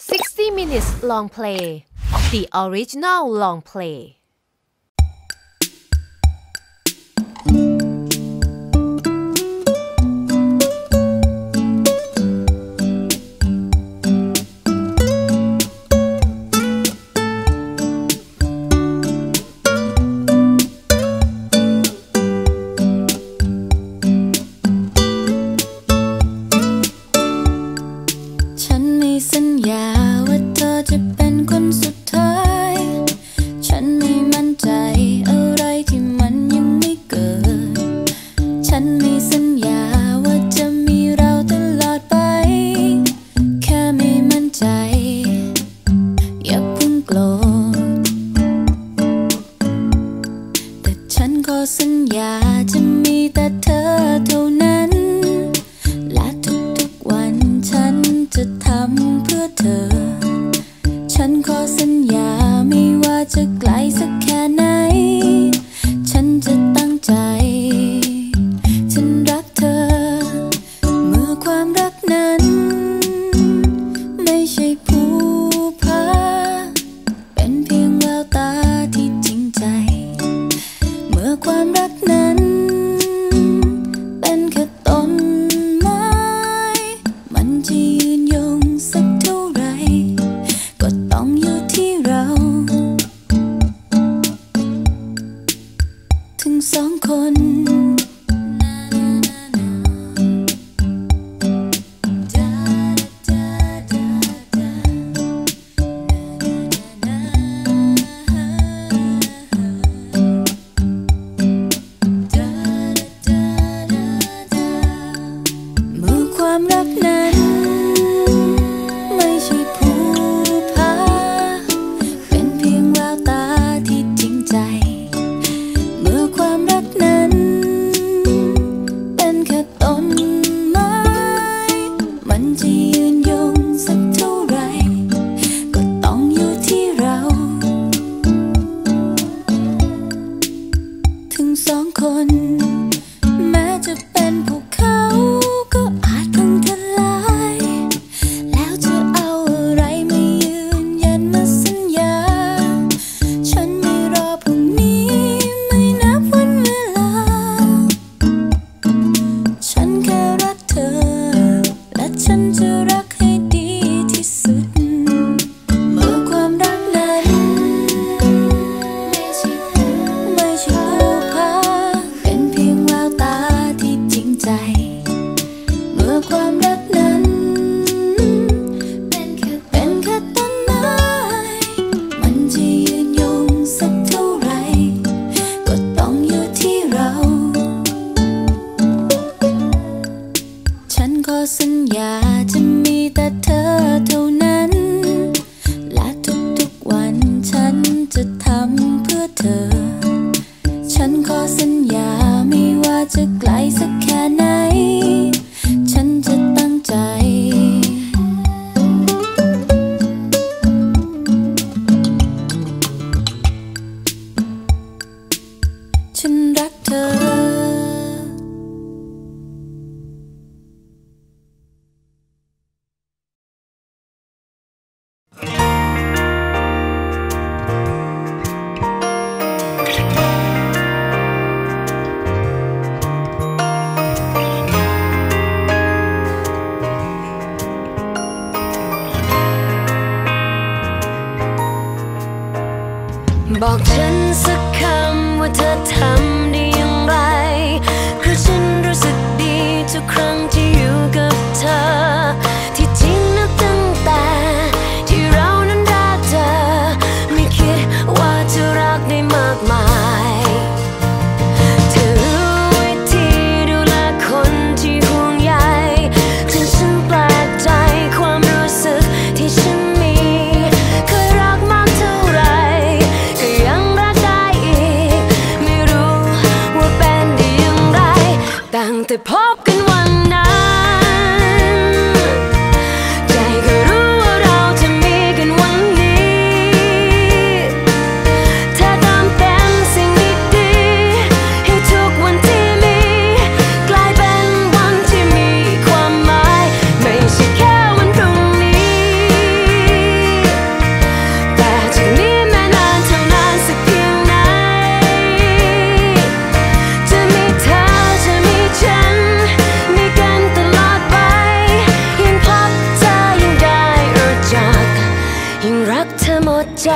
60 Minutes Longplay The Original Longplayบอกฉันสักคำว่าเธอทำได้อย่างไรคือฉันรู้สึกดีทุกครั้งที่อยู่กับเธอที่จริงนับตั้งแต่ที่เรานั้นรักเธอไม่คิดว่าจะรักได้มากมายเธอรู้วิธีดูแลคนที่ห่วงใยจนฉันแปลกใจความรู้สึกที่ฉันแต่พบกันวันนั้นใจก็รู้ว่าเราจะมีกันวันนี้เธอตามเต็มสิ่งดีๆให้ทุกวันที่มีกลายเป็นวันที่มีความหมายไม่ใช่แค่วันพรุ่งนี้ ใจ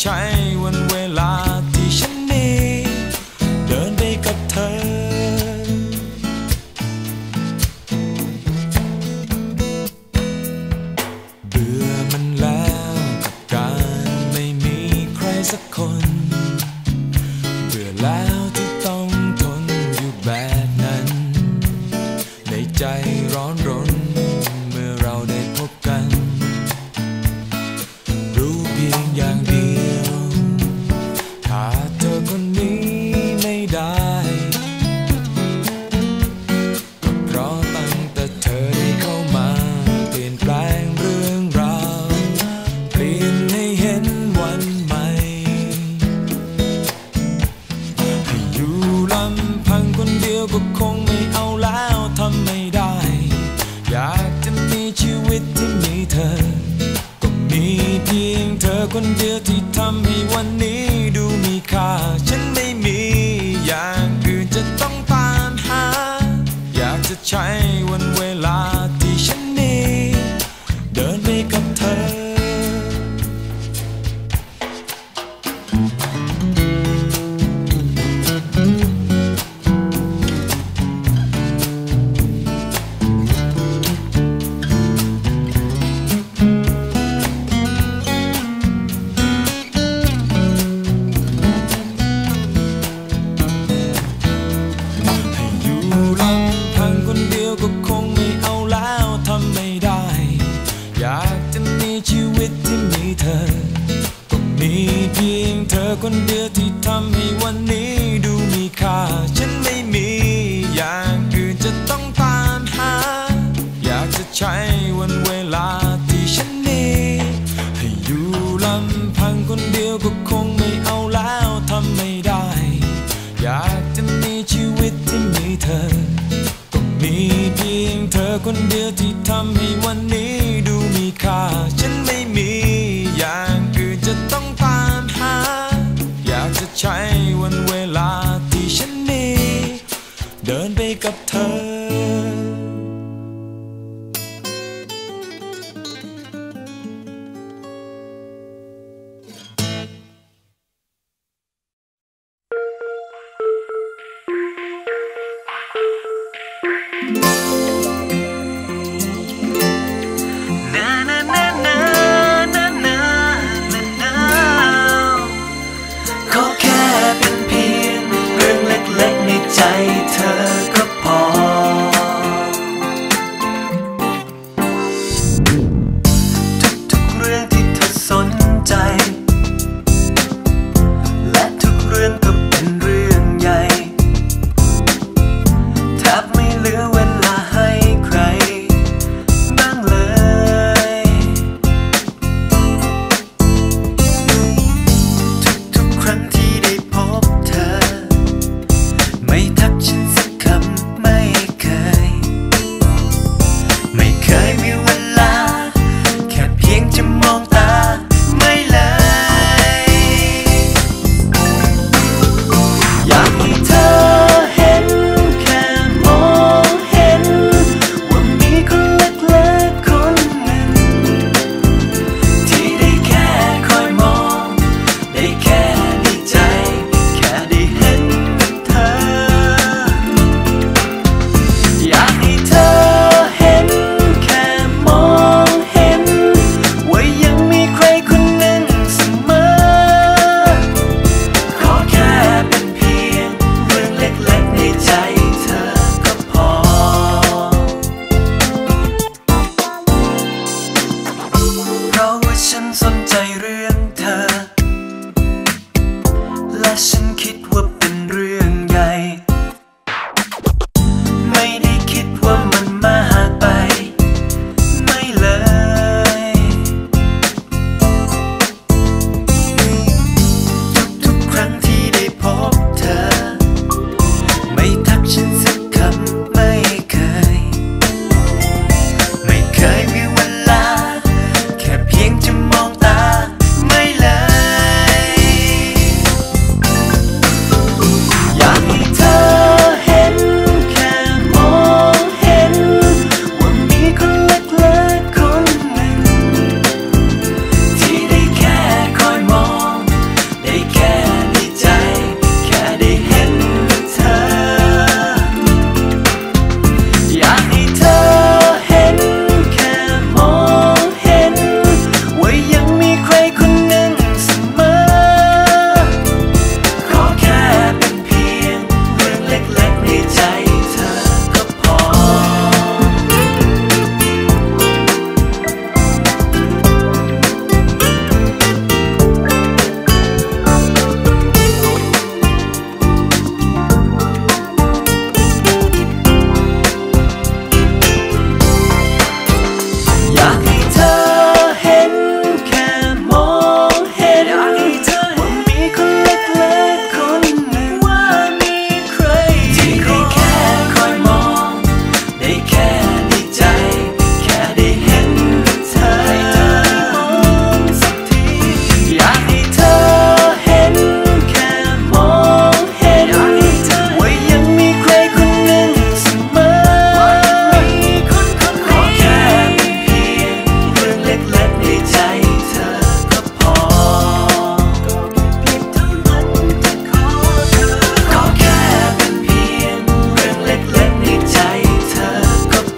ใช้วันเวลาที่ฉันมี คนเดียวที่ทำให้วันนี้ดูมีค่าฉันไม่มีอย่างอื่นจะต้องตามหาอยากจะใช้วันเวลาที่ฉันมีให้อยู่ลำพังคนเดียวก็คงไม่เอาแล้วทำไม่ได้อยากจะมีชีวิตที่มีเธอก็มีเพียงเธอคนเดียวที่ทำให้วันนี้ดูมีค่าฉันไม่มีอย่างอื่นจะต้องตามหาอยากจะใช้วันเวลาที่ฉันมีเดินไปกับเธอใจเธอก็พอทุกเรื่องที่เธอสนใจและทุกเรื่องก็เป็นเรื่องใหญ่แทบไม่เหลือเวลาให้ใครบ้างเลยทุกครั้งที่ได้พบเธอไม่ทักฉันสักคำไม่เคยมีเวลาแค่เพียงจะมองตาไม่เลยอยากให้เธอเห็นแค่มองเห็นว่ามีคนเล็กๆคนหนึ่งที่ได้แค่คอยมองได้แค่ได้ใจแค่ได้เห็นเธออยากให้เธอเห็นแค่มองเห็นว่ายังมีใครคนหนึ่งเสมอขอแค่เป็นเพียงเรื่องเล็กๆในใจเธอก็พอเพราะว่าฉันสนใจเรื่องเธอและฉันคิดว่าเป็นเรื่องใหญ่ไม่ได้คิดว่ามันมากไปไม่เลยทุกครั้งที่ได้พบเธอไม่ทักฉันสักคำไม่เคยมีเวลาแค่เพียงจะมองตาไม่เลย อยากให้เธอเห็นแค่มองเห็นว่ามีคนเล็กๆคนหนึ่งที่ได้แค่คอยมองได้แค่ได้ใจแค่ได้เห็นเธออยากให้เธอเห็นแค่มองเห็นว่ายังมีใครคนหนึ่งเสมอขอแค่เป็นเพียงเรื่องเล็กๆในใจเธอก็พออยากให้เธอเห็นแค่มองเห็นว่ามีคนเล็กๆคนหนึ่งว่ามีใครที่ได้แค่คอยมองได้แค่ได้ใจแค่ได้เห็นเธออยากให้เธอเห็นแค่มองเห็นว่ายังมีใครคนหนึ่งเสมอขอแค่เป็นเพียงเรื่องเล็กๆในใจเธอก็พอ ขอแค่เป็นเพียงเรื่องเล็กๆในใจเธอก็พ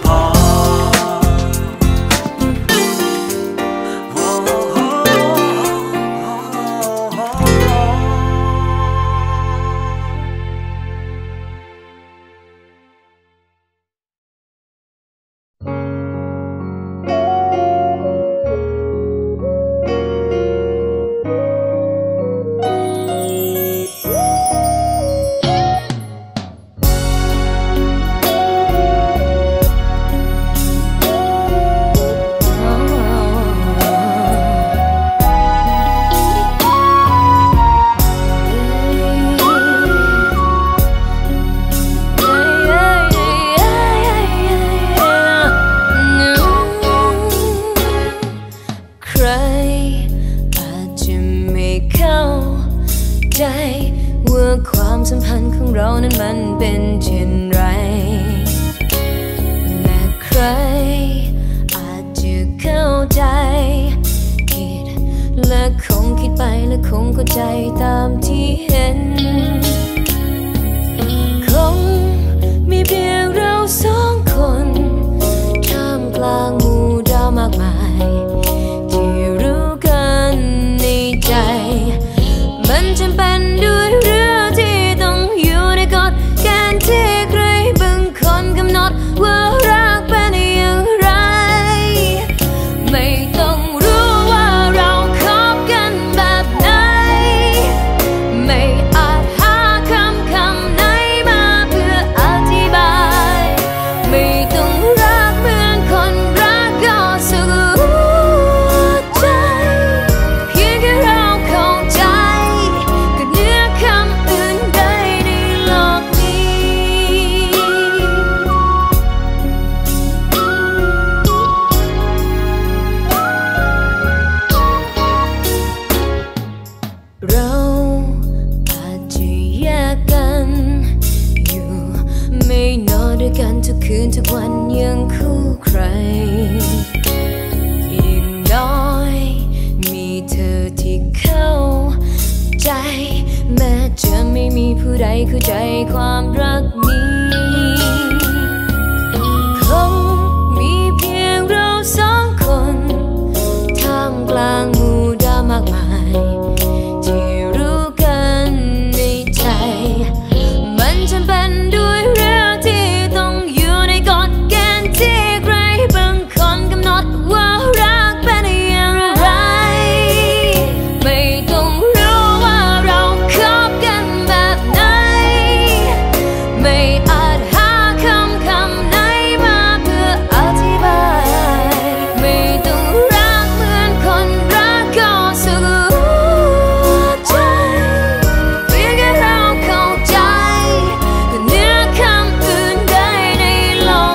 ไปและคงเข้าใจตามที่เห็นคงมีเพียงเราสองคนท่ามกลางหมู่ดาวมากมายที่รู้กันในใจมันจำเป็นด้วยเรื่องที่ต้องอยู่ในกฎเกณฑ์ที่ใครบางคนกำหนดว่ารักเป็นอย่างไรไม่ต้องทุกวันยังคู่ใครอีกน้อยมีเธอที่เข้าใจแม้จะไม่มีผู้ใดเข้าใจความรักนี้คงมีเพียงเราสองคนท่ามกลางหมู่ดาวมากมายที่รู้กันในใจมันจำเป็นด้วยเรื่องที่ต้องที่ใครบางคนกำหนดว่ารักเป็นอย่างไรไม่ต้องรู้ว่าเราคบกันแบบไหนไม่อาจหาคำไหนมาเพื่ออธิบายไม่ต้องรักเหมือนคนรักก็สุดใจเพียงแค่เราเข้าใจก็เหนือคำอื่นใดในโลก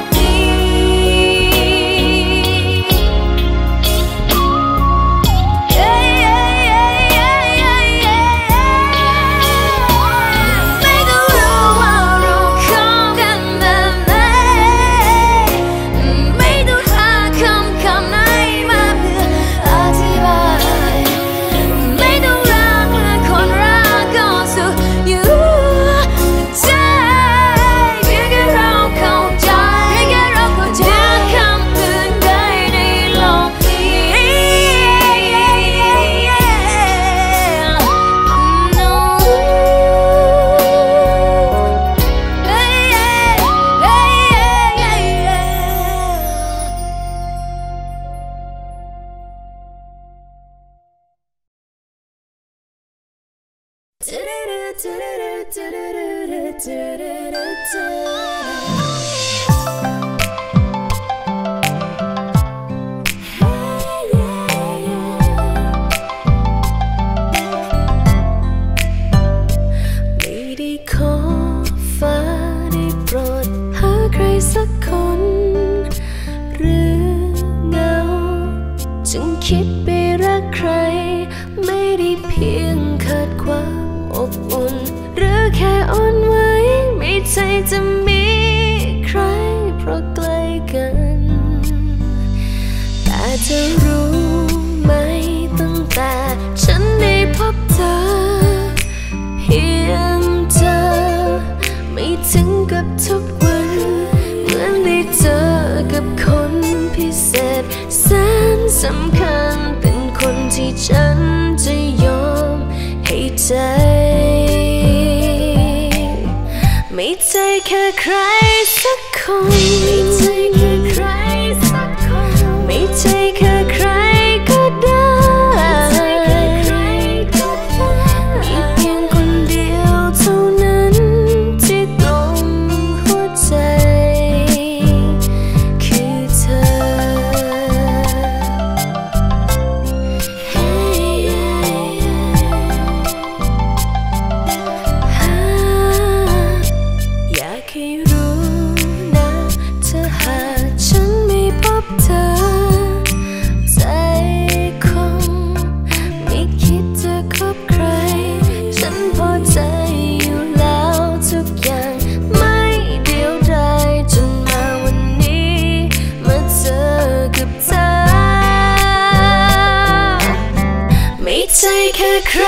แค่ใคร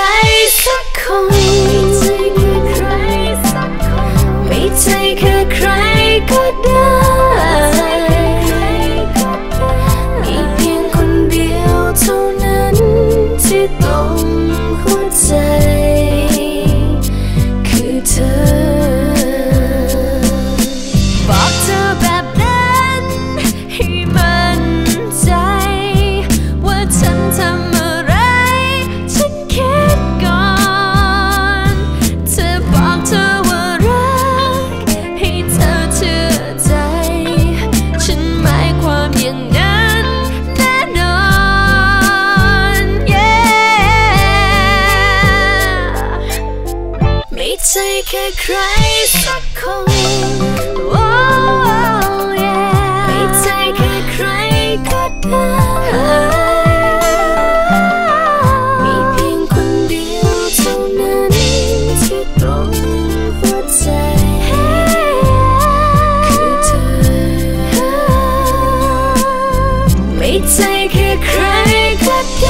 สักคนไม่ใช่แค่ใครก็ได้มีเพียงคนเดียวเท่านั้นที่ต้องหัวใจคือเธอบอกเธอแบบนั้นให้มั่นใจว่าฉันทำแค่ใครสักคน oh yeah ไม่ใช่แค่ใครก็ได้มีเพียงคนเดียวเท่านั้นที่ตรงหัวใจคือเธอไม่ใช่แค่ใครก็ได้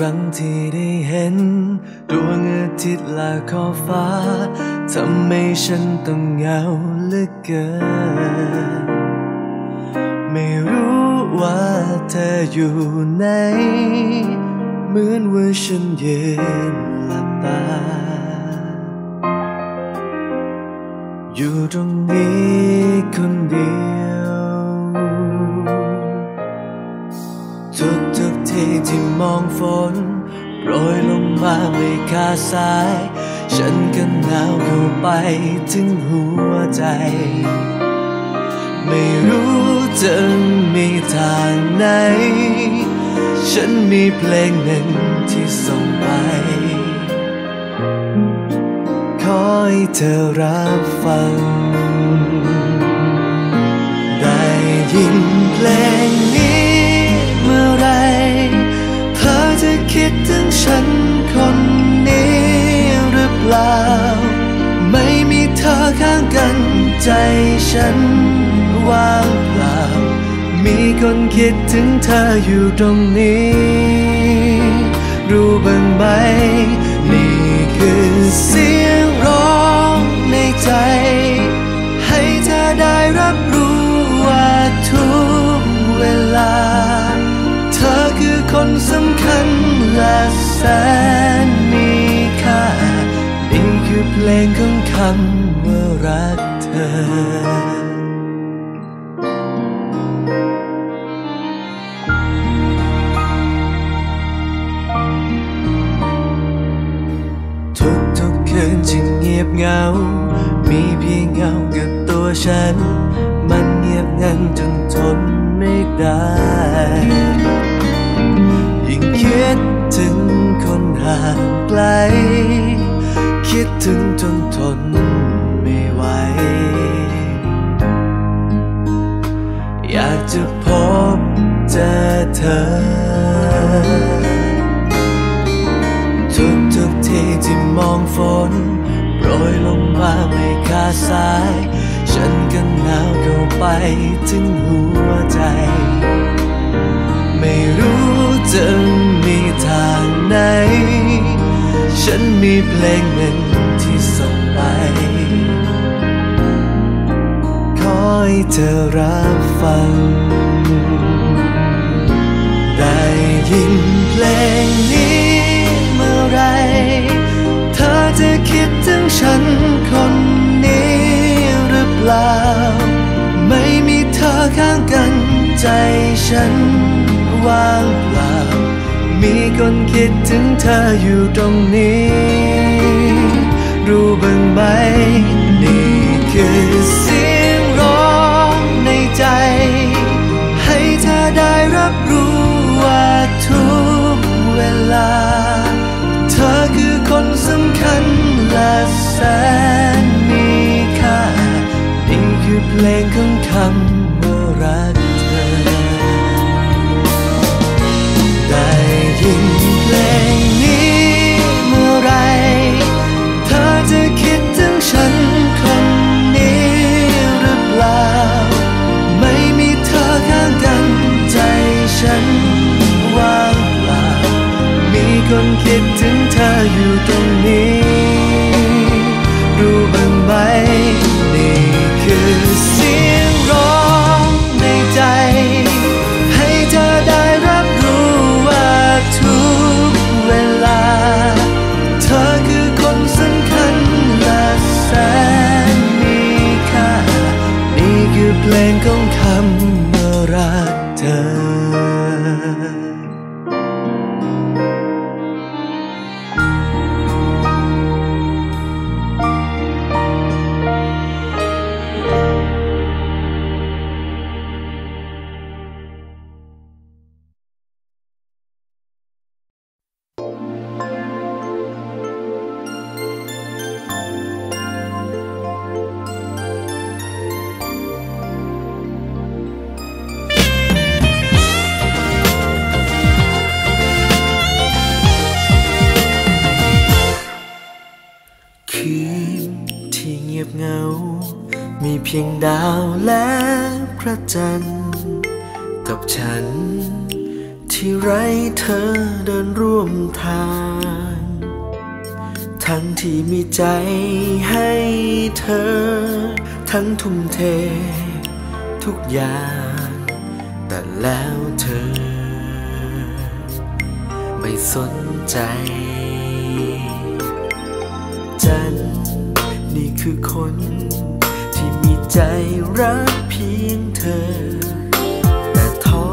ครั้งที่ได้เห็นดวงอาทิตย์ลาขอบฟ้าทำให้ฉันต้องเหงาเหลือเกินไม่รู้ว่าเธออยู่ไหนเหมือนว่าฉันยืนหลับตาอยู่ตรงนี้คนเดียวทุกทีที่มองฝนโปรยลงมาไม่ขาดสายฉันก็หนาวเข้าไปถึงหัวใจไม่รู้จะมีทางไหนฉันมีเพลงหนึ่งที่ส่งไปขอให้เธอรับฟังได้ยินเพลงนี้เมื่อไรเธอจะคิดถึงฉันคนนี้หรือเปล่าไม่มีเธอข้างกันใจฉันว่างเปล่ามีคนคิดถึงเธออยู่ตรงนี้รู้บ้างไหมนี่คือเสียงร้องในใจให้เธอได้รับรู้ว่าทุกเวลาเธอคือคนสำคัญและแสนมีค่านี่คือเพลงของคำว่ารักเธอจึงเงียบเงามีเพียงเงากับตัวฉันมันเงียบงันจนทนไม่ได้ยิ่งคิดถึงคนห่างไกลคิดถึงจนทนไม่ไหวอยากจะพบเจอเธอทุกทีที่มองฝนโปรยลงมาไม่ขาดสายฉันก็หนาวเข้าไปถึงหัวใจไม่รู้จะมีทางไหนฉันมีเพลงหนึ่งที่ส่งไปขอให้เธอรับฟังได้ยินเพลงนี้เธอจะคิดถึงฉันคนนี้หรือเปล่าไม่มีเธอข้างกันใจฉันว่างเปล่ามีคนคิดถึงเธออยู่ตรงนี้รู้บ้างไหมนี่คือเสียงร้องในใจให้เธอได้รับรู้ว่าทุกเวลาเธอคือคนสำคัญและแสนมีค่านี่คือเพลงของคำว่ารักเธอได้ยินเพลงนี้เมื่อไรเธอจะคิดถึงฉันคนนี้หรือเปล่าไม่มีเธอข้างกันใจฉันว่างเปล่ามีคนคิดถึงเธออยู่ตรงนี้รู้บ้างไหมนี่คือเสียงร้องในใจให้เธอได้รับรู้ว่าทุกเวลาเธอคือคนสำคัญและแสนมีค่านี่คือเพลงของคำว่ารักเธอเพียงดาวและพระจันทร์กับฉันท ที่ไร้เธอเดินร่วมทางทั้งที่มีใจให้เธอทั้งทุ่มเททุกอย่างแต่แล้วเธอไม่สนใจจันนี่คือคนที่มีใจรักเพียงเธอแต่ท้อ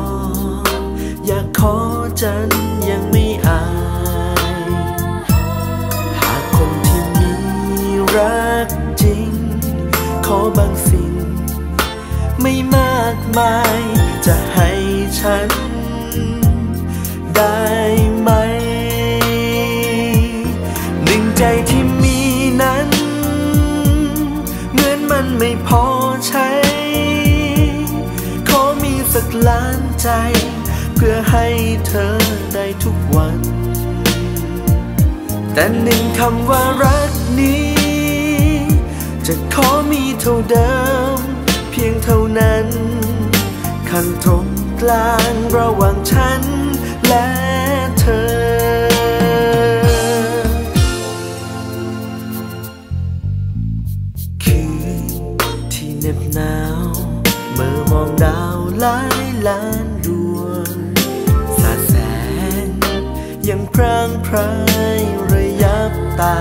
อยากขอจันยังไม่อายหากคนที่มีรักจริงขอบางสิ่งไม่มากมายจะให้ฉันได้ไหมหนึ่งใจที่มีนั้นเหมือนมันไม่พอใช้ขอมีสักล้านใจเพื่อให้เธอได้ทุกวันแต่หนึ่งคำว่ารักนี้จะขอมีเท่าเดิมเพียงเท่านั้นขั้นตรงกลางระหว่างฉันและเธอคืนที่เหน็บหนาวเมื่อมองดาวหลายล้านดวงสาดแสงยังพรางไพรระยับตา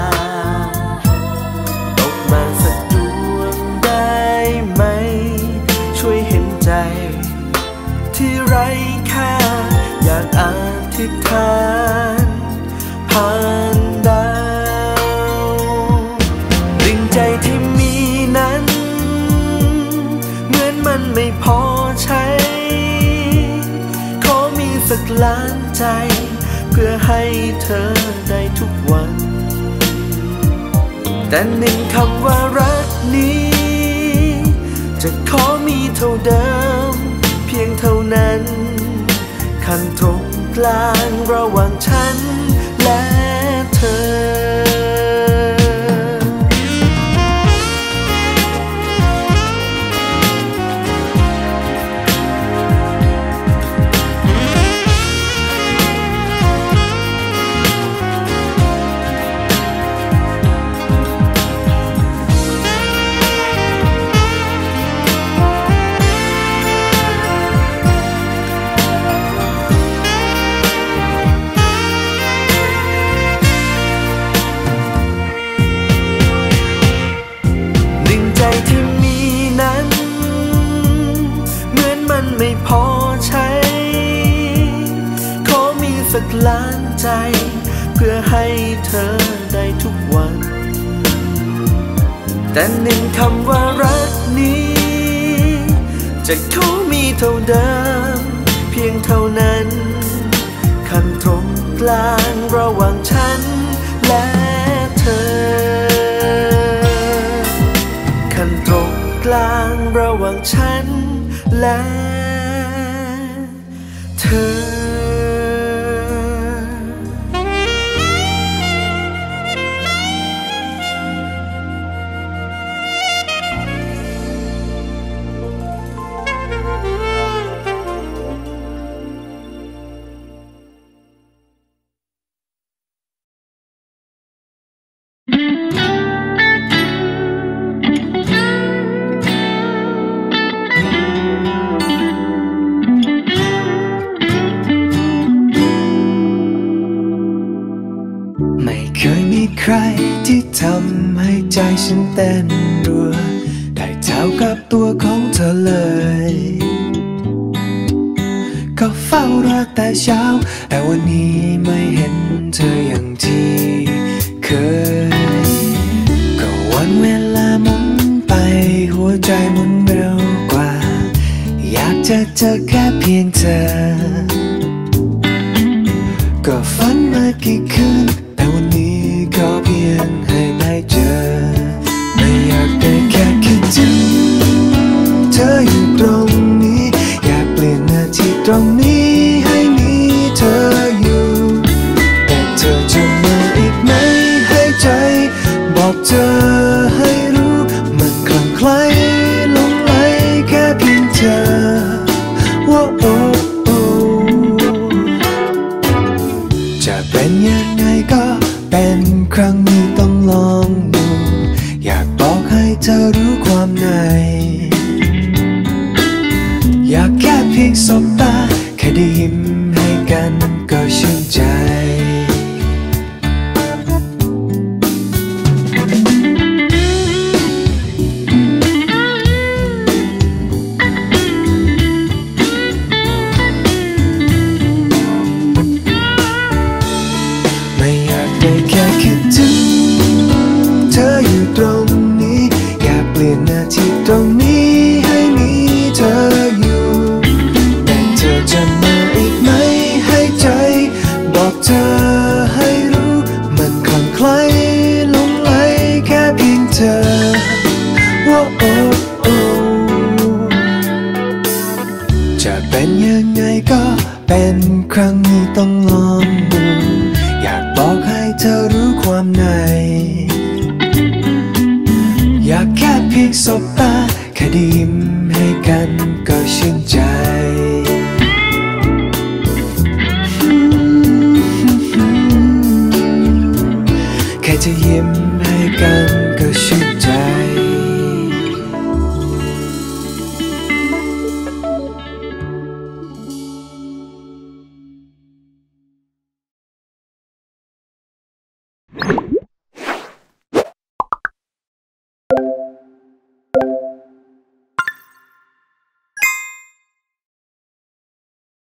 ตกมาสักดวงได้ไหมช่วยเห็นใจที่ไร้ค่าอยากอธิษฐานผ่านดาวดึงใจที่มีนั้นเหมือนมันไม่พอใช้ขอมีสักล้านใจเพื่อให้เธอได้ทุกวันแต่หนึ่งคำว่ารักนี้จะขอมีเท่าเดิมเพียงเท่านั้นขั้นตรงกลางระหว่างฉันและเธอสักล้านใจเพื่อให้เธอได้ทุกวันแต่หนึ่งคำว่ารักนี้จะขอมีเท่าเดิมเพียงเท่านั้นขั้นตรงกลางระหว่างฉันและเธอขั้นตรงกลางระหว่างฉันและเธอใครที่ทำให้ใจฉันเต้นรัวได้เท่ากับตัวของเธอเลยก็เฝ้ารักแต่เช้าแต่วันนี้ไม่เห็นเธออย่างที่เคยก็วันเวลาหมุนไปหัวใจหมุนเร็วกว่าอยากจะเจอแค่เพียงเธอก็ฝันมากี่คืนแต่วันนี้ขอเพียงให้ได้เจอไม่อยากได้แค่คิดถึงเธออยู่ตรงนี้อยากเปลี่ยนนาทีตรงนี้ให้มีเธออยู่แต่เธอจะมาอีกไหมให้ใจบอกเธอให้รู้มันคลั่งไคล้หลงไหลแค่เพียงเธอว่าโอ้ จะเป็นยังไงก็เป็นครั้งนี้ต้องลองดูอยากบอกให้เธอรู้ความในอยากแค่เพียงสบตาแค่ได้ยิ้มให้กันก็ชื่นใจ